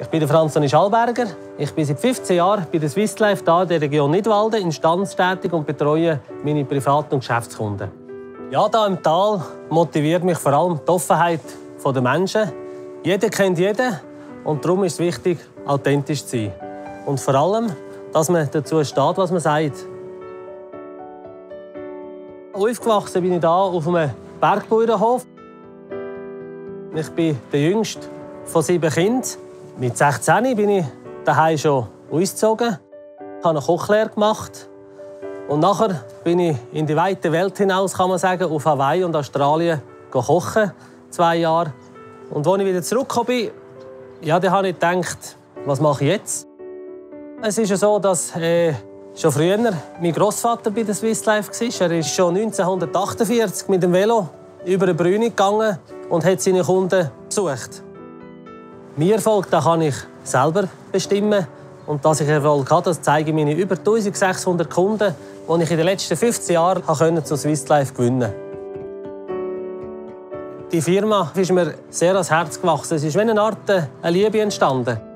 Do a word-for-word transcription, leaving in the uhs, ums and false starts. Ich bin Franz-Toni Schallberger. Ich bin seit fünfzehn Jahren bei der Swiss Life hier in der Region Nidwalden instandsstätig und betreue meine Privat- und Geschäftskunden. Ja, hier im Tal motiviert mich vor allem die Offenheit der Menschen. Jeder kennt jeden und darum ist es wichtig, authentisch zu sein. Und vor allem, dass man dazu steht, was man sagt. Aufgewachsen bin ich hier auf einem Bergbauernhof. Ich bin der Jüngste von sieben Kindern. Mit sechzehn bin ich daheim schon ausgezogen. Ich habe eine Kochlehre gemacht. Und nachher bin ich in die weite Welt hinaus, kann man sagen, auf Hawaii und Australien kochen, zwei Jahre. Und als ich wieder zurückgekommen bin, ja, da habe ich gedacht, was mache ich jetzt? Es ist ja so, dass äh, schon früher mein Großvater bei der Swiss Life war. Er ist schon neunzehnhundertachtundvierzig mit dem Velo über den Brünig gegangen und hat seine Kunden besucht. Mein Erfolg da kann ich selber bestimmen. Und dass ich Erfolg habe, das zeigen meine über eintausendsechshundert Kunden, die ich in den letzten fünfzehn Jahren zu Swiss Life gewinnen konnte. Die Firma ist mir sehr ans Herz gewachsen. Es ist wie eine Art eine Liebe entstanden.